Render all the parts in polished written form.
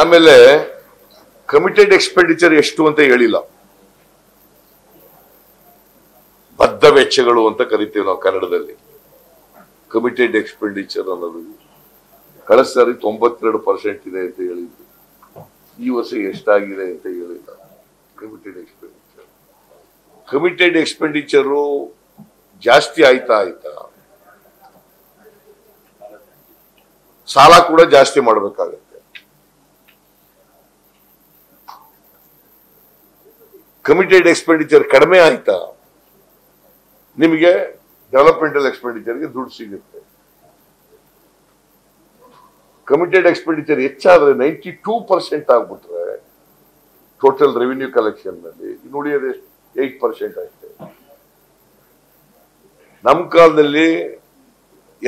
ಆಮೇಲೆ committed expenditure ಎಷ್ಟು ಅಂತ ಹೇಳಿಲ್ಲ, ಬದ್ಧ ವೆಚ್ಚಗಳು ಅಂತ ಕರಿತೀವಿ ನಾವು ಕನ್ನಡದಲ್ಲಿ. ಕಮಿಟೆಡ್ ಎಕ್ಸ್ಪೆಂಡಿಚರ್ ಅನ್ನೋದು ಕಳೆದ ಸಾರಿ 92% ಇದೆ ಅಂತ ಹೇಳಿದ್ವಿ, ಈ ವರ್ಷ ಎಷ್ಟಾಗಿದೆ ಅಂತ ಹೇಳಿಲ್ಲ. ಕಮಿಟೆಡ್ ಎಕ್ಸ್ಪೆಂಡಿಚರು ಜಾಸ್ತಿ ಆಯ್ತಾ ಸಾಲ ಕೂಡ ಜಾಸ್ತಿ ಮಾಡಬೇಕಾಗುತ್ತೆ. ಕಮಿಟೆಡ್ ಎಕ್ಸ್ಪೆಂಡಿಚರ್ ಕಡಿಮೆ ಆಯ್ತಾ ನಿಮಗೆ ಡೆವಲಪ್ಮೆಂಟಲ್ ಎಕ್ಸ್ಪೆಂಡಿಚರ್ಗೆ ದುಡ್ಡು ಸಿಗುತ್ತೆ. ಕಮಿಟೆಡ್ ಎಕ್ಸ್ಪೆಂಡಿಚರ್ ಹೆಚ್ಚಾದ್ರೆ 92% ಆಗ್ಬಿಟ್ರೆ ಟೋಟಲ್ ರೆವಿನ್ಯೂ ಕಲೆಕ್ಷನ್ ನಲ್ಲಿ ನೋಡಿ ಅದು 8% ಆಯ್ತು. ನಮ್ಮ ಕಾಲದಲ್ಲಿ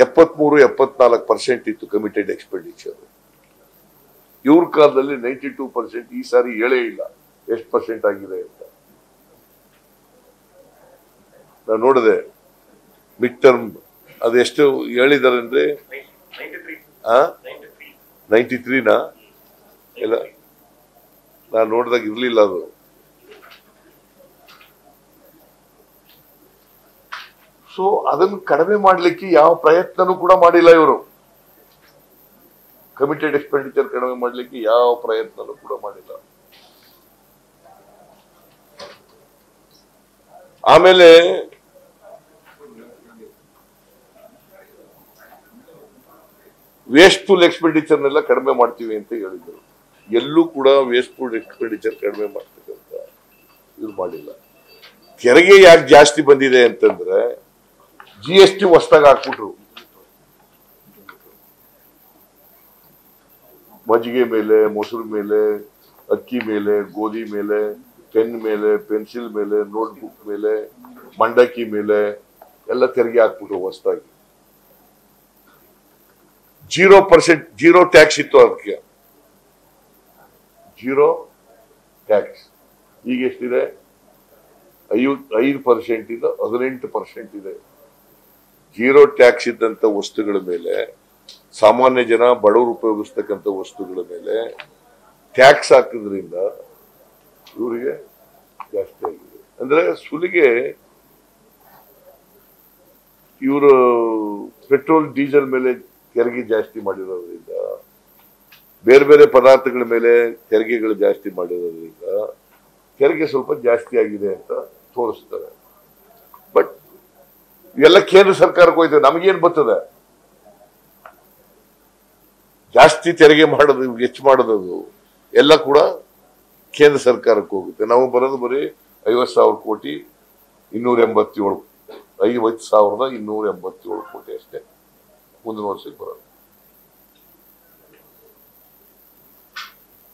73-74% ಇತ್ತು ಕಮಿಟೆಡ್ ಎಕ್ಸ್ಪೆಂಡಿಚರ್. ಇವ್ರ ಕಾಲದಲ್ಲಿ 92%. ಈ ಸಾರಿ ಹೇಳೇ ಇಲ್ಲ ಎಷ್ಟು ಪರ್ಸೆಂಟ್ ಆಗಿದೆ ಅಂತ. ನಾನು ನೋಡಿದೆ ಮಿಡ್ ಟರ್ಮ್ ಅದು ಎಷ್ಟು ಹೇಳಿದ್ದಾರೆ ಅಂದ್ರೆ 93ನಾ ಇಲ್ಲ, ನಾನು ನೋಡಿದಾಗ ಇರ್ಲಿಲ್ಲ ಅದು. ಸೊ ಅದನ್ನು ಕಡಿಮೆ ಮಾಡಲಿಕ್ಕೆ ಯಾವ ಪ್ರಯತ್ನನೂ ಕೂಡ ಮಾಡಿಲ್ಲ ಇವರು. ಕಮಿಟೆಡ್ ಎಕ್ಸ್ಪೆಂಡಿಚರ್ ಕಡಿಮೆ ಮಾಡಲಿಕ್ಕೆ ಯಾವ ಪ್ರಯತ್ನನೂ ಕೂಡ ಮಾಡಿಲ್ಲ. ಆಮೇಲೆ ವೇಸ್ಟ್ಫುಲ್ ಎಕ್ಸ್ಪೆಂಡಿಚರ್ನೆಲ್ಲ ಕಡಿಮೆ ಮಾಡ್ತೀವಿ ಅಂತ ಹೇಳಿದ್ರು. ಎಲ್ಲೂ ಕೂಡ ವೇಸ್ಟ್ಫುಲ್ ಎಕ್ಸ್ಪೆಂಡಿಚರ್ ಕಡಿಮೆ ಮಾಡ್ತೀವಿ ಅಂತ ಇದು ಮಾಡಿಲ್ಲ. ತೆರಿಗೆ ಯಾಕೆ ಜಾಸ್ತಿ ಬಂದಿದೆ ಅಂತಂದ್ರೆ GST ಹೊಸದಾಗಿ ಹಾಕ್ಬಿಟ್ರು ಮಜ್ಜಿಗೆ ಮೇಲೆ, ಮೊಸರು ಮೇಲೆ, ಅಕ್ಕಿ ಮೇಲೆ, ಗೋಧಿ ಮೇಲೆ, ಪೆನ್ ಮೇಲೆ, ಪೆನ್ಸಿಲ್ ಮೇಲೆ, ನೋಟ್ಬುಕ್ ಮೇಲೆ, ಮಂಡಕ್ಕಿ ಮೇಲೆ ಎಲ್ಲ ತೆರಿಗೆ ಹಾಕ್ಬಿಟ್ರು ಹೊಸದಾಗಿ. 0% ಇತ್ತು ಅದಕ್ಕೆ, 0% ಈಗ ಎಷ್ಟಿದೆ? 5% ಇಂದ 18% ಇದೆ. 0% ಇದ್ದಂಥ ವಸ್ತುಗಳ ಮೇಲೆ, ಸಾಮಾನ್ಯ ಜನ ಬಡವರು ಉಪಯೋಗಿಸ್ತಕ್ಕಂಥ ವಸ್ತುಗಳ ಮೇಲೆ ಟ್ಯಾಕ್ಸ್ ಹಾಕಿದ್ರಿಂದ ಇವರಿಗೆ ಜಾಸ್ತಿ ಆಗಿದೆ. ಅಂದ್ರೆ ಸುಲಿಗೆ ಇವರು ಪೆಟ್ರೋಲ್ ಡೀಸೆಲ್ ಮೇಲೆ ತೆರಿಗೆ ಜಾಸ್ತಿ ಮಾಡಿರೋದ್ರಿಂದ, ಬೇರೆ ಬೇರೆ ಪದಾರ್ಥಗಳ ಮೇಲೆ ತೆರಿಗೆಗಳು ಜಾಸ್ತಿ ಮಾಡಿರೋದ್ರಿಂದ ತೆರಿಗೆ ಸ್ವಲ್ಪ ಜಾಸ್ತಿ ಆಗಿದೆ ಅಂತ ತೋರಿಸ್ತಾರೆ. ಬಟ್ ಇವೆಲ್ಲ ಕೇಂದ್ರ ಸರ್ಕಾರಕ್ಕೆ ಹೋಯ್ತದೆ, ನಮಗೇನು ಬರ್ತದೆ? ಜಾಸ್ತಿ ತೆರಿಗೆ ಮಾಡೋದು, ಹೆಚ್ಚು ಮಾಡೋದು ಎಲ್ಲ ಕೂಡ ಕೇಂದ್ರ ಸರ್ಕಾರಕ್ಕೆ ಹೋಗುತ್ತೆ. ನಾವು ಬರೋದು ಬರೀ 50,000 ಕೋಟಿ, 287, 50,287 ಕೋಟಿ ಅಷ್ಟೇ ಮುಂದಿನ ವರ್ಷಕ್ಕೆ ಬರೋದು.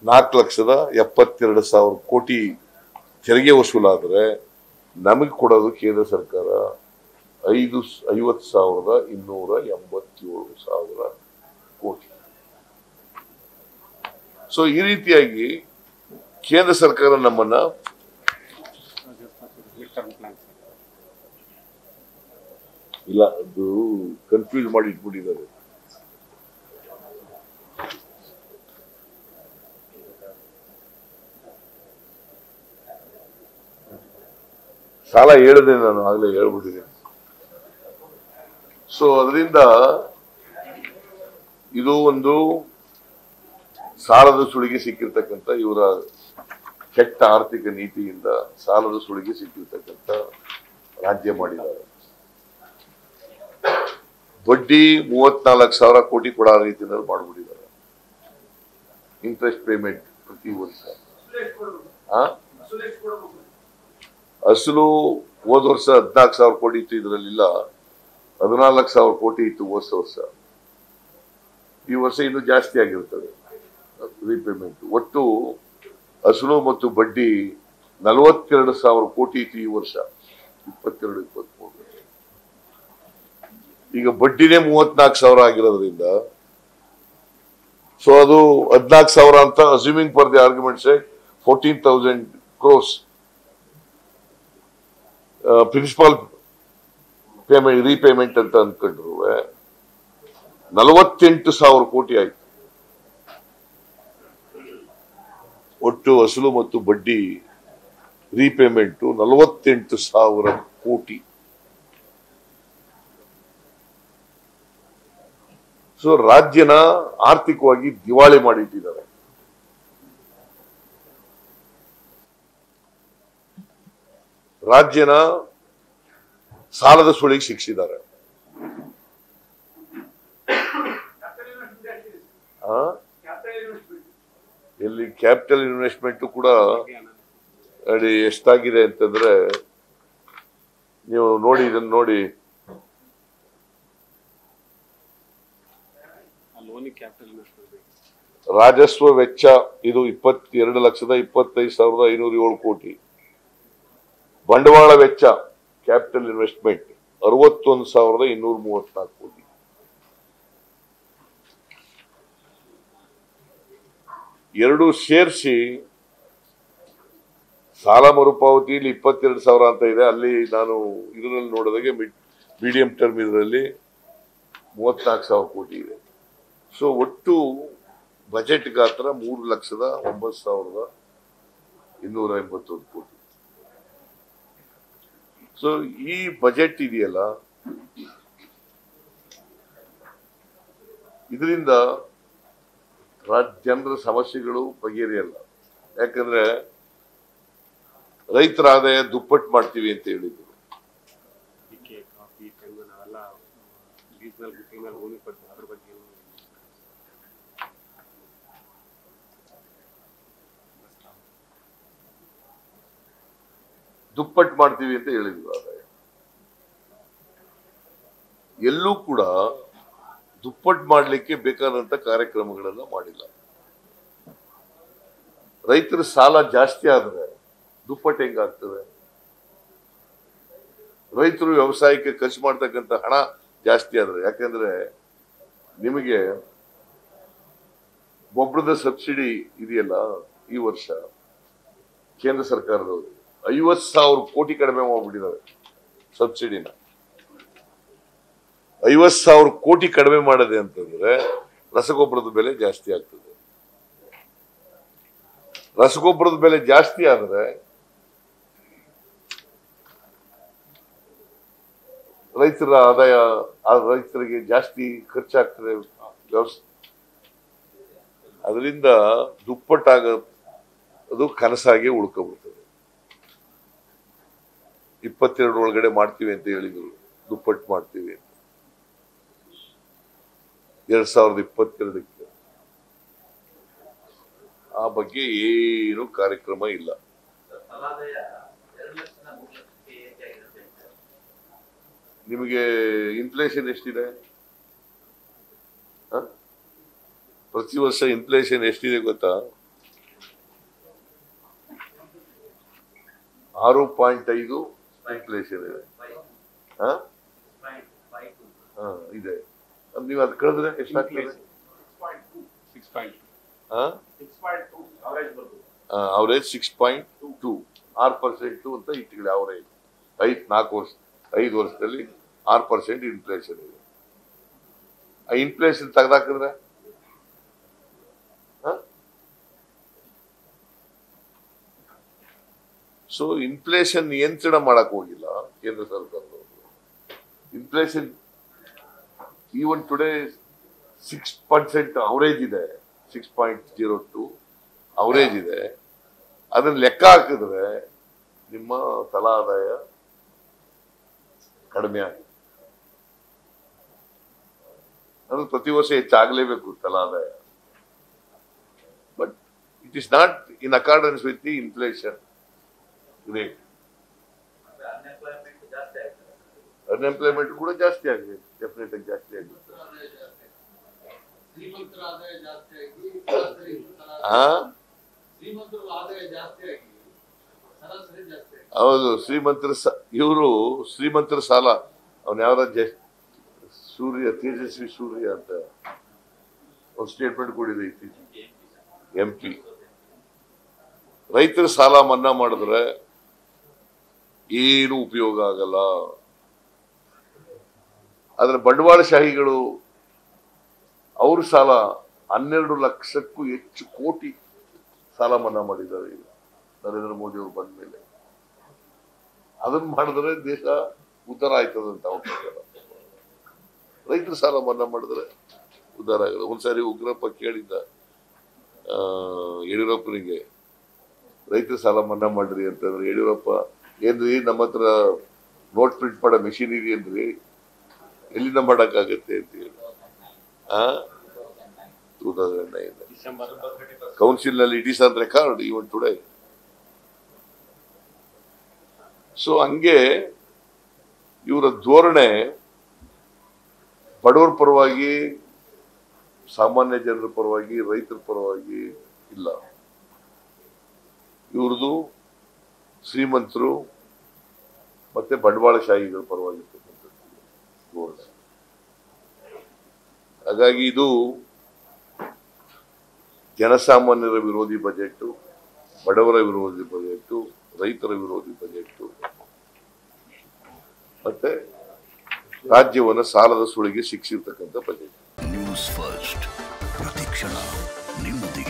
4,72,000 ಕೋಟಿ ತೆರಿಗೆ ವಸೂಲಾದರೆ ನಮಗೆ ಕೊಡೋದು ಕೇಂದ್ರ ಸರ್ಕಾರ 50,287 ಕೋಟಿ. ಸೊ ಈ ರೀತಿಯಾಗಿ ಕೇಂದ್ರ ಸರ್ಕಾರ ನಮ್ಮನ್ನ ಇಲ್ಲ ಅದು ಕನ್ಫ್ಯೂಸ್ ಮಾಡಿ ಇಟ್ಬಿಟ್ಟಿದ್ದಾರೆ. ಸಾಲ ಹೇಳಿದೆ ನಾನು ಆಗಲೇ ಹೇಳ್ಬಿಟ್ಟಿದ್ದೇನೆ. ಸೊ ಅದರಿಂದ ಇದು ಒಂದು ಸಾಲದ ಸುಳಿಗೆ ಸಿಕ್ಕಿರ್ತಕ್ಕಂಥ ಇವರ ಕೆಟ್ಟ ಆರ್ಥಿಕ ನೀತಿಯಿಂದ ಸಾಲದ ಸುಳಿಗೆ ಸಿಕ್ಕಿರ್ತಕ್ಕಂಥ ರಾಜ್ಯ ಮಾಡಿದ್ದಾರೆ. ಬಡ್ಡಿ 34,000 ಕೋಟಿ ಕೊಡೋ ರೀತಿಯಲ್ಲಿ ಮಾಡಿಬಿಟ್ಟಿದ್ದಾರೆ. ಇಂಟ್ರೆಸ್ಟ್ ಪೇಮೆಂಟ್ ಪ್ರತಿ ವರ್ಷ ಅಸಲು ಹೋದ ವರ್ಷ 14,000 ಕೋಟಿ ಇತ್ತು, ಇದರಲ್ಲಿಲ್ಲ 14,000 ಕೋಟಿ ಇತ್ತು ಹೋದ ವರ್ಷ. ಈ ವರ್ಷ ಇನ್ನೂ ಜಾಸ್ತಿ ಆಗಿರ್ತದೆ ರೀಪೇಮೆಂಟ್. ಒಟ್ಟು ಅಸಲು ಮತ್ತು ಬಡ್ಡಿ 42,000 ಕೋಟಿ ಇತ್ತು ಈ ವರ್ಷ 22-23. ಈಗ ಬಡ್ಡಿನೇ 34,000 ಆಗಿರೋದ್ರಿಂದ, ಸೊ ಅದು 14,000 ಅಂತ assuming for the arguments 14,000 crores principal payment repayment ಅಂತ ಅಂದ್ಕೊಂಡ್ರು 48,000 ಕೋಟಿ ಆಯ್ತು. ಒಟ್ಟು ವಸೂಲು ಮತ್ತು ಬಡ್ಡಿ ರೀಪೇಮೆಂಟು 48,000 ಕೋಟಿ. ಸೊ ರಾಜ್ಯನ ಆರ್ಥಿಕವಾಗಿ ದಿವಾಳಿ ಮಾಡಿಟ್ಟಿದ್ದಾರೆ. ರಾಜ್ಯನ ಸಾಲದ ಸುಳಿಗೆ ಶಿಕ್ಷಿಸಿದ್ದಾರೆ. ಇಲ್ಲಿ ಕ್ಯಾಪಿಟಲ್ ಇನ್ವೆಸ್ಟ್ಮೆಂಟ್ ಕೂಡ ನೋಡಿ ಎಷ್ಟಾಗಿದೆ ಅಂತಂದ್ರೆ, ನೀವು ನೋಡಿ ಇದನ್ನು ನೋಡಿ, ರಾಜಸ್ವ ವೆಚ್ಚ ಇದು 22,25,507 ಕೋಟಿ, ಬಂಡವಾಳ ವೆಚ್ಚ ಕ್ಯಾಪಿಟಲ್ ಇನ್ವೆಸ್ಟ್ಮೆಂಟ್ 61,234 ಕೋಟಿ. ಎರಡು ಸೇರಿಸಿ ಸಾಲ ಮರುಪಾವತಿಯಲ್ಲಿ 22,000 ಅಂತ ಇದೆ. ಅಲ್ಲಿ ನಾನು ಇದರಲ್ಲಿ ನೋಡಿದಾಗೆ ಮೀಡಿಯಂ ಟರ್ಮ್ ಇದರಲ್ಲಿ 34,000 ಕೋಟಿ ಇದೆ. ಸೊ ಒಟ್ಟು ಬಜೆಟ್ ಗಾತ್ರ 3,09,281 ಕೋಟಿ. ಸೊ ಈ ಬಜೆಟ್ ಇದೆಯಲ್ಲ, ಇದರಿಂದ ಜನರ ಸಮಸ್ಯೆಗಳು ಬಗೆಹರಿಯಲ್ಲ. ಯಾಕಂದ್ರೆ ರೈತರ ಆದಾಯ ದುಪ್ಪಟ್ಟು ಮಾಡ್ತೀವಿ ಅಂತ ಹೇಳಿದ್ರು. ದುಪ್ಪಟ್ಟು ಮಾಡ್ತೀವಿ ಅಂತ ಹೇಳಿದ್ರು. ಆದಾಯ ಎಲ್ಲೂ ಕೂಡ ದುಪ್ಪಟ್ಟು ಮಾಡಲಿಕ್ಕೆ ಬೇಕಾದಂತ ಕಾರ್ಯಕ್ರಮಗಳನ್ನ ಮಾಡಿಲ್ಲ. ರೈತರ ಸಾಲ ಜಾಸ್ತಿ ಆದ್ರೆ ದುಪ್ಪಟ್ಟು ಹೆಂಗಾಗ್ತದೆ? ರೈತರು ವ್ಯವಸಾಯಕ್ಕೆ ಖರ್ಚು ಮಾಡ್ತಕ್ಕಂಥ ಹಣ ಜಾಸ್ತಿ ಆದ್ರೆ, ಯಾಕಂದ್ರೆ ನಿಮಗೆ ಗೊಬ್ಬರದ ಸಬ್ಸಿಡಿ ಇದೆಯಲ್ಲ, ಈ ವರ್ಷ ಕೇಂದ್ರ ಸರ್ಕಾರದವರು 50,000 ಕೋಟಿ ಕಡಿಮೆ ಮಾಡಿಬಿಟ್ಟಿದ್ದಾರೆ ಸಬ್ಸಿಡಿನ. 50,000 ಕೋಟಿ ಕಡಿಮೆ ಮಾಡದೆ ಅಂತಂದ್ರೆ ರಸಗೊಬ್ಬರದ ಬೆಲೆ ಜಾಸ್ತಿ ಆಗ್ತದೆ. ರಸಗೊಬ್ಬರದ ಬೆಲೆ ಜಾಸ್ತಿ ಆದ್ರೆ ರೈತರ ಆದಾಯ, ರೈತರಿಗೆ ಜಾಸ್ತಿ ಖರ್ಚಾಗ್ತದೆ. ಅದರಿಂದ ದುಪ್ಪಟ್ಟಾಗ ಅದು ಕನಸಾಗೆ ಉಳ್ಕೊಬಿಡ್ತದೆ. 22 ಒಳಗಡೆ ಮಾಡ್ತೀವಿ ಅಂತ ಹೇಳಿದ್ರು, ದುಪ್ಪಟ್ಟು ಮಾಡ್ತೀವಿ 2022ಕ್ಕೆ. ಆ ಬಗ್ಗೆ ಏನು ಕಾರ್ಯಕ್ರಮ ಇಲ್ಲ. ನಿಮಗೆ ಇನ್ಫ್ಲೇಷನ್ ಎಷ್ಟಿದೆ? ಪ್ರತಿ ವರ್ಷ ಇನ್ಫ್ಲೇಷನ್ ಎಷ್ಟಿದೆ ಗೊತ್ತಾ? 6.5 ಇನ್ಫ್ಲೇಷನ್ ಇದೆ. ಇದೆ. ನೀವು ಅದು ಕಳೆದ್ರೆ ಎಷ್ಟಾಗ್ತದೆ? ಅವರೇಜ್ 6.2, 6% ಅಂತ ಇಟ್ಕೊಳ್ಳಿ. ಅವರೇಜ್ 5 ವರ್ಷದಲ್ಲಿ 6% ಇನ್ಫ್ಲೇಷನ್ ಇದೆ. ಆ ಇನ್ಫ್ಲೇಷನ್ ತೆಗೆದಾಕಿದ್ರೆ ಸೊ ಇನ್ಫ್ಲೇಷನ್ ನಿಯಂತ್ರಣ ಮಾಡಕ್ ಹೋಗಿಲ್ಲ ಕೇಂದ್ರ ಸರ್ಕಾರದವರು. ಇನ್ಫ್ಲೇಷನ್ ಈವನ್ ಟುಡೇ 6% ಅವರೇಜ್ ಇದೆ, 6.02 ಅವರೇಜ್ ಇದೆ. ಅದನ್ನ ಲೆಕ್ಕ ಹಾಕಿದ್ರೆ ನಿಮ್ಮ ತಲಾ ಆದಾಯ ಕಡಿಮೆ ಆಗಿದೆ. ಅದು ಪ್ರತಿ ವರ್ಷ ಹೆಚ್ಚಾಗಲೇಬೇಕು ತಲಾ ಆದಾಯ. But it is not in accordance with the inflation rate. Unemployment ಕೂಡ ಜಾಸ್ತಿ ಆಗಿದೆ, ಡೆಫಿನೆಟ್ ಆಗಿ ಜಾಸ್ತಿ ಆಗಿದೆ. ಹೌದು, ಶ್ರೀಮಂತರ ಸಾಲ. ಅವನ್ ಯಾವ ಸೂರ್ಯ, ತೇಜಸ್ವಿ ಸೂರ್ಯ ಅಂತ ಒಂದು ಸ್ಟೇಟ್ಮೆಂಟ್ ಕೊಟ್ಟಿದೆ ಇತ್ತೀಚೆಗೆ MP. ರೈತರ ಸಾಲ ಮನ್ನಾ ಮಾಡಿದ್ರೆ ಏನು ಉಪಯೋಗ ಆಗಲ್ಲ. ಆದ್ರೆ ಬಂಡವಾಳಶಾಹಿಗಳು ಅವ್ರ ಸಾಲ 12 ಲಕ್ಷಕ್ಕೂ ಹೆಚ್ಚು ಕೋಟಿ ಸಾಲ ಮನ್ನಾ ಮಾಡಿದ್ದಾರೆ ಈಗ ನರೇಂದ್ರ ಮೋದಿ ಅವರು ಬಂದ ಮೇಲೆ. ಅದನ್ನು ಮಾಡಿದ್ರೆ ದೇಶ ಉದ್ಧಾರ ಆಯ್ತದ ಅಂತ ಅವ್ರು. ರೈತರು ಸಾಲ ಮನ್ನಾ ಮಾಡಿದ್ರೆ ಉದ್ಧಾರ ಆಗಲ್ಲ. ಒಂದ್ಸಾರಿ ಉಗ್ರಪ್ಪ ಕೇಳಿದ್ದ ಯಡಿಯೂರಪ್ಪನಿಗೆ, ರೈತರು ಸಾಲ ಮನ್ನಾ ಮಾಡ್ರಿ ಅಂತಂದ್ರೆ ಯಡಿಯೂರಪ್ಪ ಏನ್ರಿ ನಮ್ಮ ಹತ್ರ ನೋಟ್ ಪ್ರಿಂಟ್ ಮಾಡೋ ಮೆಷಿನ್ ಇದೆಯೇನ್ರಿ, ಎಲ್ಲಿಂದ ಮಾಡೋಕ್ಕಾಗತ್ತೆ ಅಂತ ಹೇಳಿ 2009 ಕೌನ್ಸಿಲ್ ನಲ್ಲಿ it is on record even today. So ಹಂಗೆ ಇವರ ಧೋರಣೆ ಬಡವರ ಪರವಾಗಿ, ಸಾಮಾನ್ಯ ಜನರ ಪರವಾಗಿ, ರೈತರ ಪರವಾಗಿ ಇಲ್ಲ. ಇವ್ರದ್ದು ಶ್ರೀಮಂತರು ಮತ್ತೆ ಬಂಡವಾಳಶಾಹಿಗಳ ಪರವಾಗಿರ್ತಕ್ಕಂಥದ್ದು ಧೋರಣೆ. ಹಾಗಾಗಿ ಇದು ಜನಸಾಮಾನ್ಯರ ವಿರೋಧಿ ಬಜೆಟು, ಬಡವರ ವಿರೋಧಿ ಬಜೆಟು, ರೈತರ ವಿರೋಧಿ ಬಜೆಟು, ಮತ್ತೆ ರಾಜ್ಯವನ್ನು ಸಾಲದ ಸುಳಿಗೆ ಶಿಕ್ಷಿರ್ತಕ್ಕಂಥ ಬಜೆಟ್. ನ್ಯೂಸ್ ಫಸ್ಟ್ ಪ್ರತಿಕ್ಷಣ ನಿಮ್ಮದಿ.